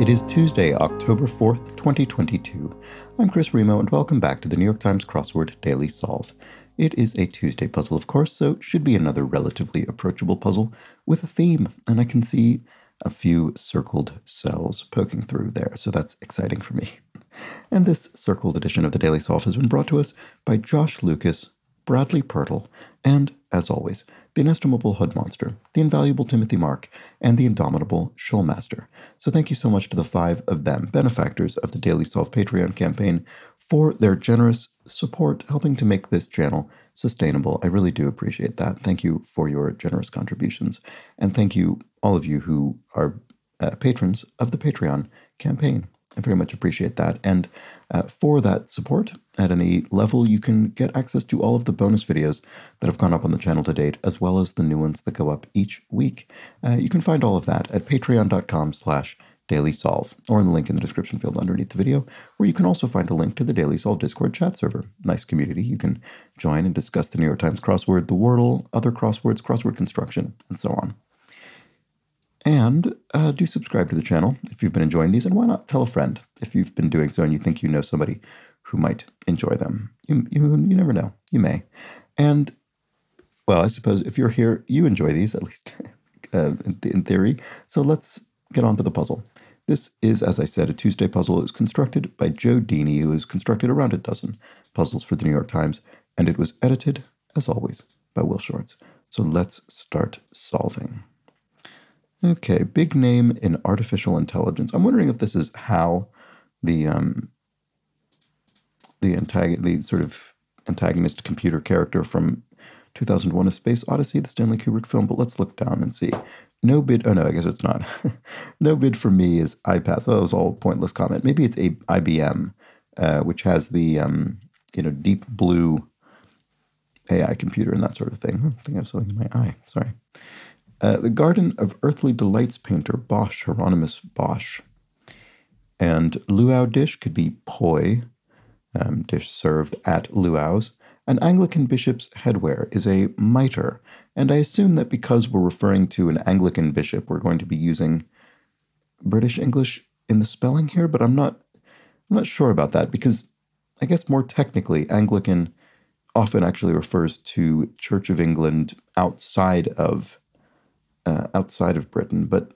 It is Tuesday, October 4th, 2022. I'm Chris Remo, and welcome back to the New York Times Crossword Daily Solve. It is a Tuesday puzzle, of course, so it should be another relatively approachable puzzle with a theme, and I can see a few circled cells poking through there, so that's exciting for me. And this circled edition of the Daily Solve has been brought to us by Josh Lucas, Bradley Pirtle, and, as always, the inestimable Hood Monster, the invaluable Timothy Mark, and the indomitable Shulmaster. So thank you so much to the five of them, benefactors of the Daily Solve Patreon campaign, for their generous support, helping to make this channel sustainable. I really do appreciate that. Thank you for your generous contributions. And thank you, all of you who are patrons of the Patreon campaign. I very much appreciate that. And for that support, at any level, you can get access to all of the bonus videos that have gone up on the channel to date, as well as the new ones that go up each week. You can find all of that at patreon.com/dailysolve, or in the link in the description field underneath the video, where you can also find a link to the Daily Solve Discord chat server. Nice community. You can join and discuss the New York Times crossword, the Wordle, other crosswords, crossword construction, and so on. And do subscribe to the channel if you've been enjoying these, and why not tell a friend if you've been doing so and you think you know somebody who might enjoy them. You never know. You may. And, well, I suppose if you're here, you enjoy these, at least in theory. So let's get on to the puzzle. This is, as I said, a Tuesday puzzle. It was constructed by Joe Deeny, who has constructed around a dozen puzzles for the New York Times, and it was edited, as always, by Will Shortz. So let's start solving. Okay, big name in artificial intelligence. I'm wondering if this is how the sort of antagonist computer character from 2001: A Space Odyssey, the Stanley Kubrick film. But let's look down and see. No bid. Oh no, I guess it's not. No bid for me is iPass. Oh, that was all pointless comment. Maybe it's a IBM, which has the deep blue AI computer and that sort of thing. I think I have something in my eye. Sorry. The Garden of Earthly Delights painter Bosch, Hieronymus Bosch. And luau dish could be poi, dish served at luau's. An Anglican bishop's headwear is a mitre. And I assume that because we're referring to an Anglican bishop, we're going to be using British English in the spelling here, but I'm not sure about that, because I guess more technically, Anglican often actually refers to Church of England outside of Britain, but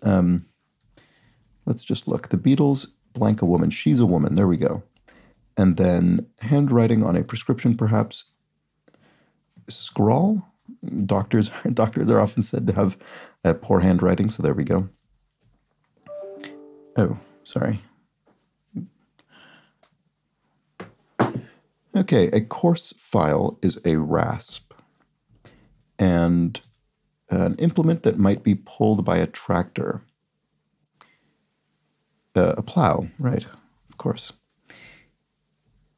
let's just look. The Beatles, blank a woman. She's a woman. There we go. And then handwriting on a prescription, perhaps scrawl. Doctors are often said to have poor handwriting, so there we go. Oh, sorry. Okay, a coarse file is a rasp, and an implement that might be pulled by a tractor. A plow, right, of course.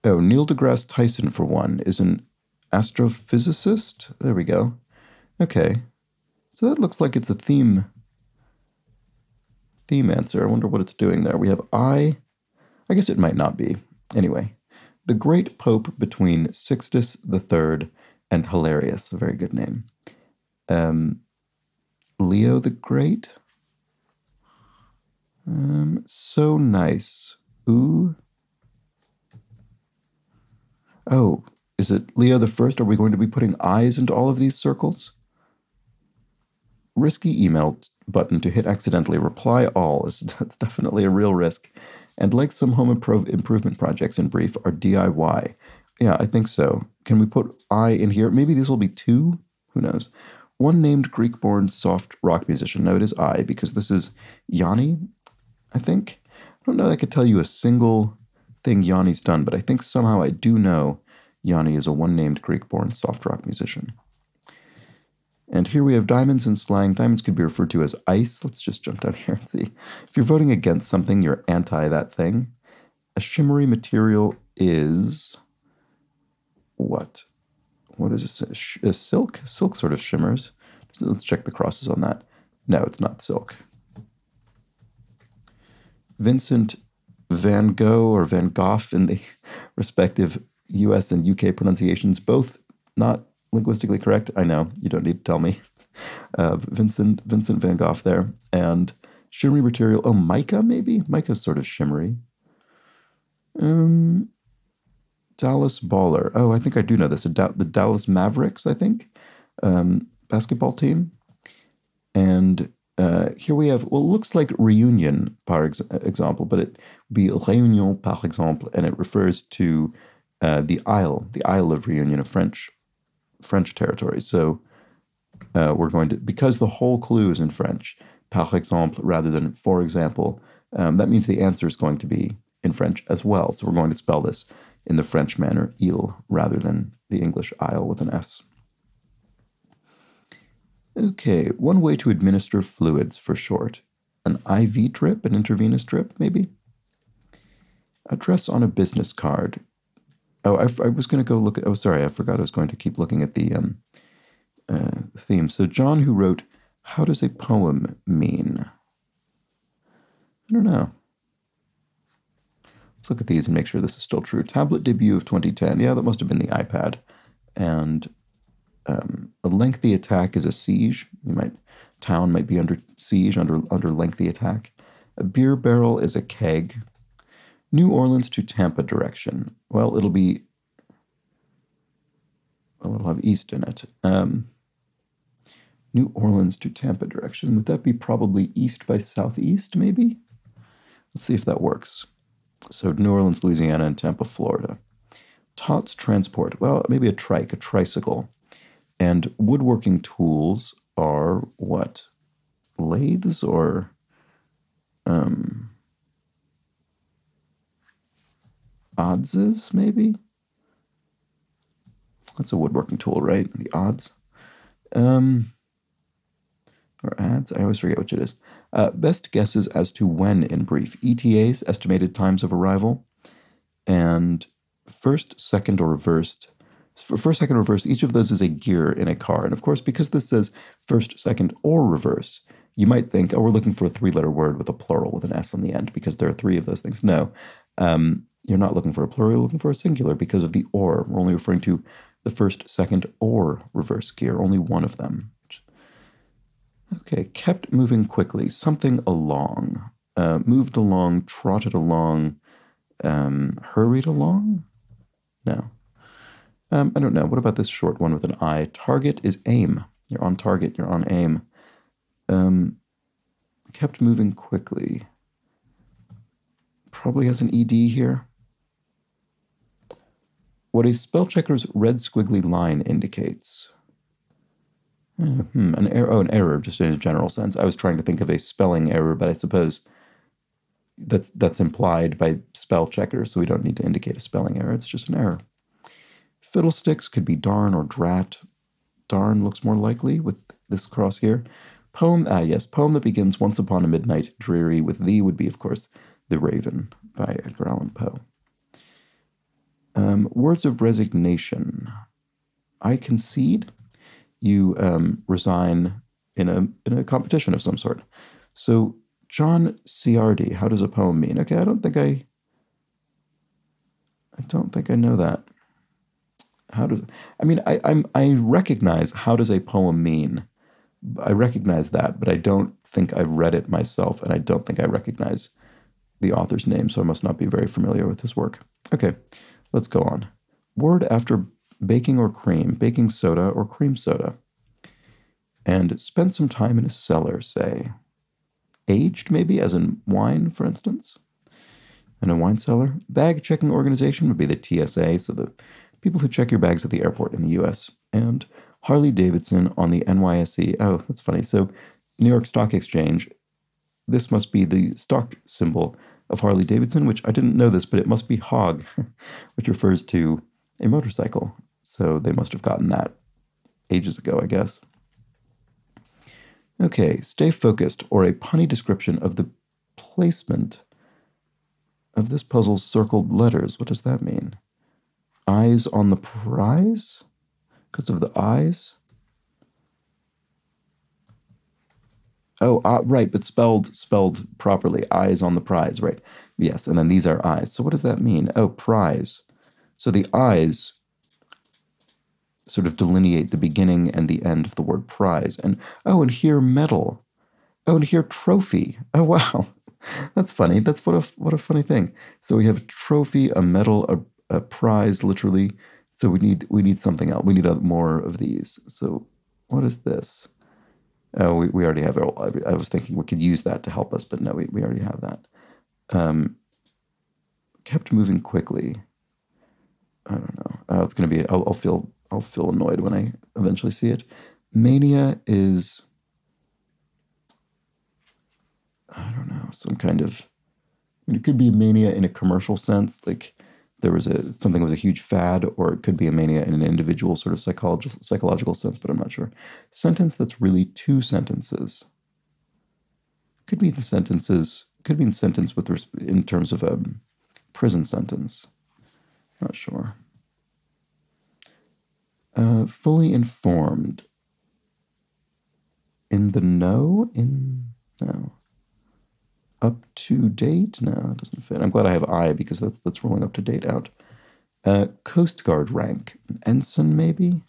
Oh, Neil deGrasse Tyson, for one, is an astrophysicist. There we go. Okay. So that looks like it's a theme answer. I wonder what it's doing there. We have I guess it might not be. Anyway, the great pope between Sixtus III and Hilarius, a very good name. Leo the Great. So nice. Ooh. Oh, is it Leo the First? Are we going to be putting eyes into all of these circles? Risky email button to hit accidentally. Reply all. That's definitely a real risk. And like some home improvement projects, in brief, are DIY. Yeah, I think so. Can we put I in here? Maybe these will be two? Who knows? One named Greek-born soft rock musician. No, it is I, because this is Yanni, I think. I don't know that I could tell you a single thing Yanni's done, but I think somehow I do know Yanni is a one-named Greek-born soft rock musician. And here we have diamonds in slang. Diamonds could be referred to as ice. Let's just jump down here and see. If you're voting against something, you're anti that thing. A shimmery material is what? What is a silk? Silk sort of shimmers. So let's check the crosses on that. No, it's not silk. Vincent van Gogh or Van Gogh in the respective US and UK pronunciations, both not linguistically correct. I know, you don't need to tell me. Vincent van Gogh there. And Shimmery material. Oh, mica, maybe? Mica's sort of shimmery. Dallas Baller. Oh, I think I do know this. The Dallas Mavericks, I think. Basketball team. And here we have, well, it looks like Reunion, par example, but it would be Réunion, par exemple, and it refers to the Isle of Reunion of French territory. So we're going to, because the whole clue is in French, par exemple, rather than for example, that means the answer is going to be in French as well. So we're going to spell this in the French manner, Ile, rather than the English Isle with an S. Okay, one way to administer fluids for short. An IV drip, an intravenous drip, maybe? Address on a business card. Oh, I was going to go look at, oh, sorry, I forgot I was going to keep looking at the theme. So John, who wrote, how does a poem mean? I don't know. Let's look at these and make sure this is still true. Tablet debut of 2010. Yeah, that must have been the iPad. And... a lengthy attack is a siege. Town might be under siege, under lengthy attack. A beer barrel is a keg. New Orleans to Tampa direction. Well, it'll be, well, it'll have east in it. New Orleans to Tampa direction. Would that be probably east by southeast, maybe? Let's see if that works. So New Orleans, Louisiana, and Tampa, Florida. Tots transport. Well, maybe a trike, a tricycle. And woodworking tools are what? Lathes or... adzes, maybe? That's a woodworking tool, right? The odds. Or ads? I always forget which it is. Best guesses as to when in brief. ETAs, estimated times of arrival. And first, second, or reversed... For first, second, reverse, each of those is a gear in a car. And of course, because this says first, second, or reverse, you might think, oh, we're looking for a three-letter word with a plural with an S on the end because there are three of those things. No, you're not looking for a plural, you're looking for a singular because of the or. We're only referring to the first, second, or reverse gear, only one of them. Okay, kept moving quickly, something along, moved along, trotted along, hurried along? No. I don't know. What about this short one with an I? Target is aim. You're on target. You're on aim. Kept moving quickly. Probably has an ED here. What a spell checker's red squiggly line indicates. An error, just in a general sense. I was trying to think of a spelling error, but I suppose that's implied by spell checker, so we don't need to indicate a spelling error. It's just an error. Fiddlesticks could be darn or drat. Darn looks more likely with this cross here. Poem, poem that begins once upon a midnight dreary with thee would be, of course, The Raven by Edgar Allan Poe. Words of resignation. I concede. You resign in a competition of some sort. So John Ciardi, how does a poem mean? Okay, I don't think I know that. I recognize how does a poem mean? I recognize that, but I don't think I've read it myself, and I don't think I recognize the author's name, so I must not be very familiar with his work. Okay, let's go on. Word after baking or cream, baking soda or cream soda. And spend some time in a cellar, say. Aged, maybe, as in wine, for instance, in a wine cellar. Bag checking organization would be the TSA, so the people who check your bags at the airport in the U.S. And Harley-Davidson on the NYSE. Oh, that's funny. So New York Stock Exchange, this must be the stock symbol of Harley-Davidson, which I didn't know this, but it must be hog, which refers to a motorcycle. So they must have gotten that ages ago, I guess. Okay, stay focused, or a punny description of the placement of this puzzle's circled letters. What does that mean? Eyes on the prize? Because of the eyes? Oh, right, but spelled properly. Eyes on the prize, right. Yes, and then these are eyes. So what does that mean? Oh, prize. So the eyes sort of delineate the beginning and the end of the word prize. And here, metal. Oh, and here, trophy. Oh, wow. That's funny. That's what a funny thing. So we have a trophy, a medal, a prize, literally. So we need something else. We need more of these. So what is this? Oh, we already have it. I was thinking we could use that to help us, but no, we already have that. Kept moving quickly. I don't know. It's going to be. I'll feel annoyed when I eventually see it. Mania is. I don't know, some kind of, I mean, it could be a mania in a commercial sense, like there was something was a huge fad, or it could be a mania in an individual sort of psychological sense, but I'm not sure. Sentence, that's really two sentences. Could mean sentences, could mean sentence with in terms of a prison sentence. Not sure. Fully informed. In the know? In, no. Up to date? No, it doesn't fit. I'm glad I have I, because that's rolling up to date out. Coast Guard rank. Ensign, maybe?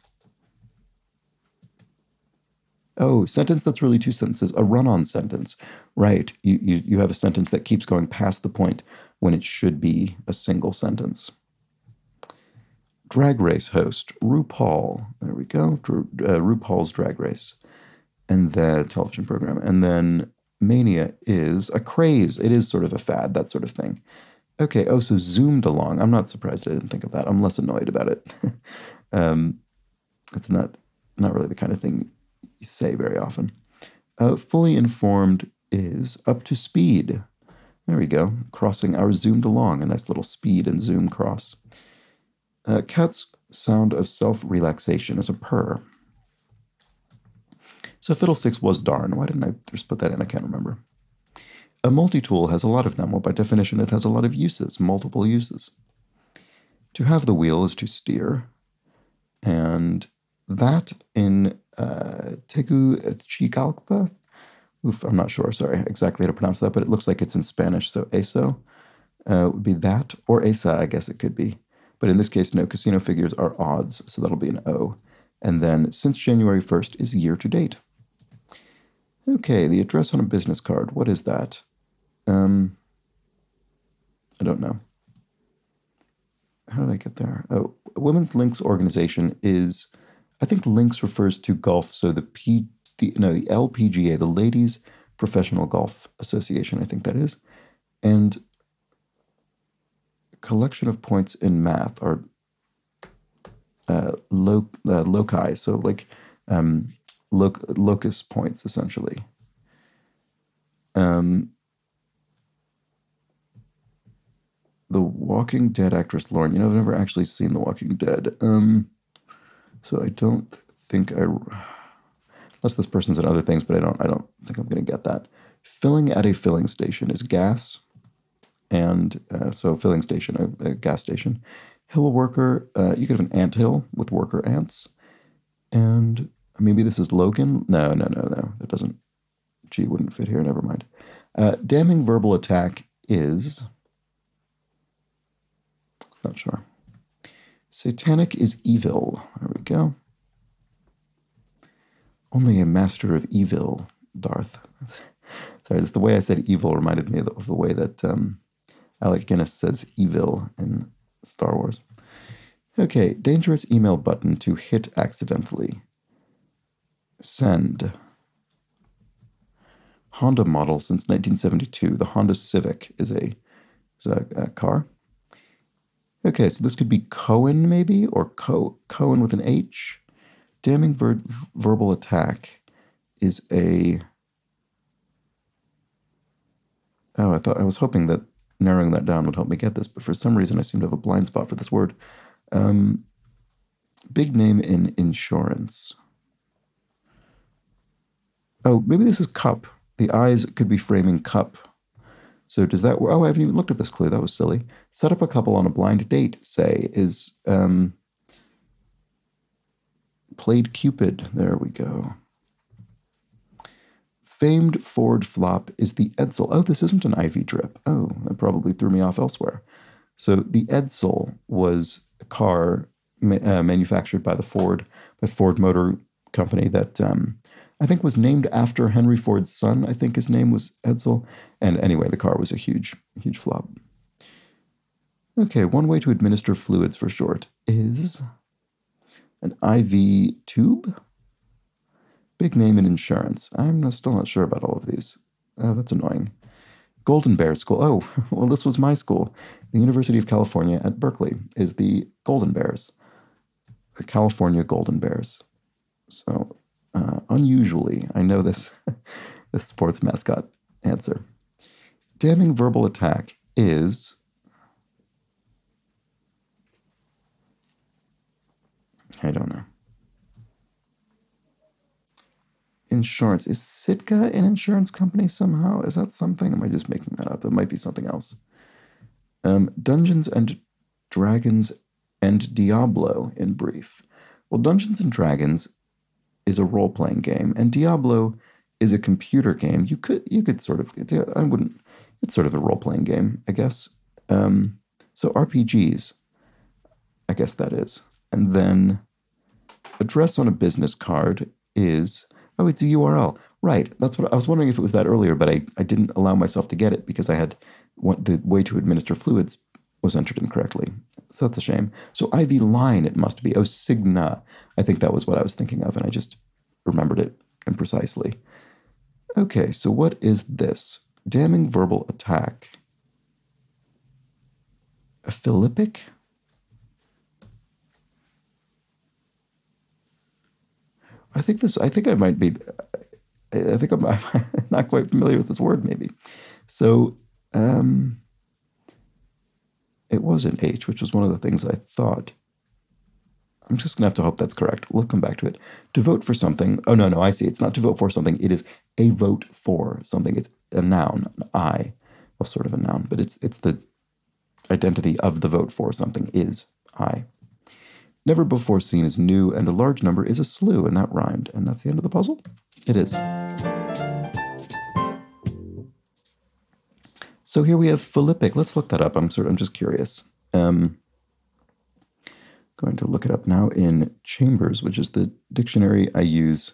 Oh, sentence, that's really two sentences. A run-on sentence. Right. You have a sentence that keeps going past the point when it should be a single sentence. Drag race host. RuPaul. There we go. RuPaul's Drag Race. And the television program. And then... Mania is a craze. It is sort of a fad, that sort of thing. Okay, oh, so zoomed along. I'm not surprised I didn't think of that. I'm less annoyed about it. It's not really the kind of thing you say very often. Fully informed is up to speed. There we go. Crossing our zoomed along. A nice little speed and zoom cross. Cat's sound of self-relaxation is a purr. So fiddlesticks was darn. Why didn't I just put that in? I can't remember. A multi-tool has a lot of them. Well, by definition, it has a lot of uses, multiple uses. To have the wheel is to steer. And that in Tegu Chicalpa? Oof, I'm not sure, sorry, exactly how to pronounce that, but it looks like it's in Spanish, so eso would be that, or esa, I guess it could be. But in this case, no, casino figures are odds, so that'll be an O. And then since January 1st is year to date. Okay, the address on a business card. What is that? I don't know. How did I get there? Oh, Women's Links organization is, I think links refers to golf. So the LPGA, the Ladies Professional Golf Association, I think that is. And collection of points in math are loci. So like... locus points, essentially. The Walking Dead actress Lauren. You know, I've never actually seen The Walking Dead. So I don't think unless this person's in other things, but I don't think I'm going to get that. Filling at a filling station is gas. And so filling station, a gas station. Hill worker. You could have an ant hill with worker ants. And... maybe this is Logan? No. It doesn't. G wouldn't fit here. Never mind. Damning verbal attack is... not sure. Satanic is evil. There we go. Only a master of evil, Darth. Sorry, it's the way I said evil reminded me of the way that Alec Guinness says evil in Star Wars. Okay, dangerous email button to hit accidentally. Send. Honda model since 1972. The Honda Civic is a car. Okay, so this could be Cohen, maybe, or Cohen with an H. Damning verbal attack is a... oh, I was hoping that narrowing that down would help me get this, but for some reason I seem to have a blind spot for this word. Big name in insurance. Oh, maybe this is cup. The eyes could be framing cup. So does that work? Oh, I haven't even looked at this clue. That was silly. Set up a couple on a blind date, say, is played Cupid. There we go. Famed Ford flop is the Edsel. Oh, this isn't an IV drip. Oh, that probably threw me off elsewhere. So the Edsel was a car manufactured by Ford Motor Company that... I think was named after Henry Ford's son. I think his name was Edsel. And anyway, the car was a huge, huge flop. Okay, one way to administer fluids for short is an IV tube. Big name in insurance. I'm still not sure about all of these. That's annoying. Golden Bear School. Oh, well, this was my school. The University of California at Berkeley is the Golden Bears. The California Golden Bears. So, unusually, I know this, this sports mascot answer. Damning verbal attack is... I don't know. Insurance. Is Sitka an insurance company somehow? Is that something? Am I just making that up? That might be something else. Dungeons and Dragons and Diablo in brief. Well, Dungeons and Dragons is a role-playing game, and Diablo is a computer game. You could sort of... I wouldn't... It's sort of a role-playing game, I guess. So RPGs, I guess that is. And then address on a business card is... Oh, it's a URL. Right. That's what I was wondering if it was that earlier, but I didn't allow myself to get it because I had what the way to administer fluids was entered incorrectly. So that's a shame. So IV line, it must be. Oh, Cigna. I think that was what I was thinking of, and I just remembered it imprecisely. Okay, so what is this? Damning verbal attack. A philippic? I think I'm not quite familiar with this word, maybe. So it was an H, which was one of the things I thought. I'm just going to have to hope that's correct. We'll come back to it. To vote for something. Oh, no, I see. It's not to vote for something. It is a vote for something. It's a noun, an I. Well, sort of a noun, but it's the identity of the vote for something is I. Never before seen is new, and a large number is a slew, and that rhymed. And that's the end of the puzzle. It is. So here we have philippic. Let's look that up. I'm just curious. Going to look it up now in Chambers, which is the dictionary I use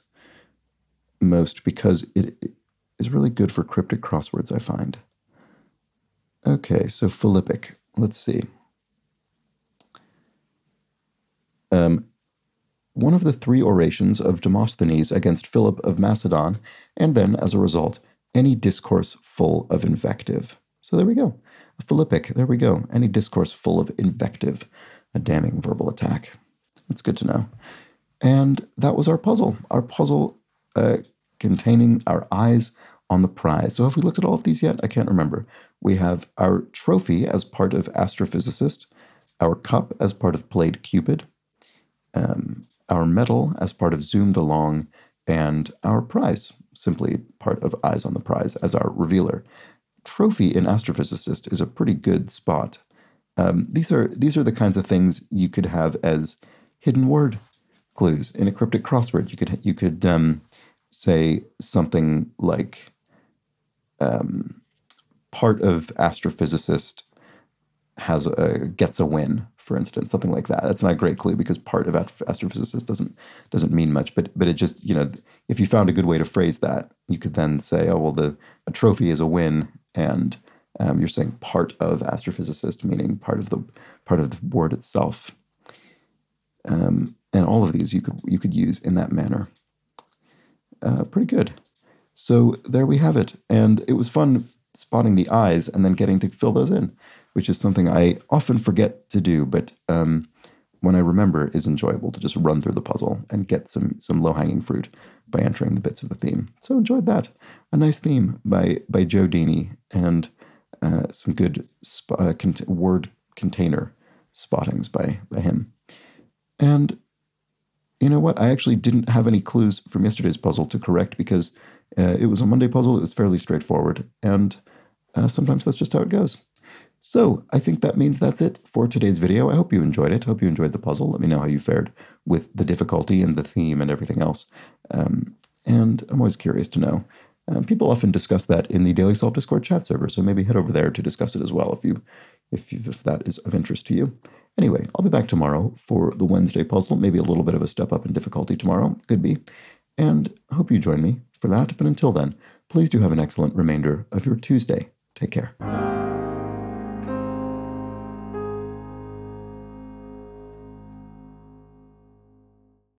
most because it is really good for cryptic crosswords, I find. Okay, so philippic. Let's see. One of the three orations of Demosthenes against Philip of Macedon, and then, as a result, any discourse full of invective. So there we go. A philippic, there we go. Any discourse full of invective. A damning verbal attack. That's good to know. And that was our puzzle. Our puzzle containing our eyes on the prize. So have we looked at all of these yet? I can't remember. We have our trophy as part of astrophysicist, our cup as part of played Cupid, our medal as part of Zoomed Along, and our prize, simply part of Eyes on the Prize as our revealer. Trophy in astrophysicist is a pretty good spot. These are the kinds of things you could have as hidden word clues in a cryptic crossword. You could say something like part of astrophysicist gets a win, for instance, something like that. That's not a great clue because part of astrophysicist doesn't mean much, but it just, you know, if you found a good way to phrase that, you could then say, oh, well, a trophy is a win, and you're saying part of astrophysicist, meaning part of the word itself. And all of these you could use in that manner. Pretty good. So there we have it, and it was fun spotting the eyes and then getting to fill those in, which is something I often forget to do, but when I remember, is enjoyable to just run through the puzzle and get some low-hanging fruit by entering the bits of the theme. So enjoyed that. A nice theme by Joe Deeny, and some good word container spottings by him. And you know what? I actually didn't have any clues from yesterday's puzzle to correct because it was a Monday puzzle. It was fairly straightforward, and sometimes that's just how it goes. So I think that means that's it for today's video. I hope you enjoyed it. I hope you enjoyed the puzzle. Let me know how you fared with the difficulty and the theme and everything else. And I'm always curious to know. People often discuss that in the Daily Solve Discord chat server, so maybe head over there to discuss it as well if that is of interest to you. Anyway, I'll be back tomorrow for the Wednesday puzzle. Maybe a little bit of a step up in difficulty tomorrow. Could be. And I hope you join me for that. But until then, please do have an excellent remainder of your Tuesday. Take care.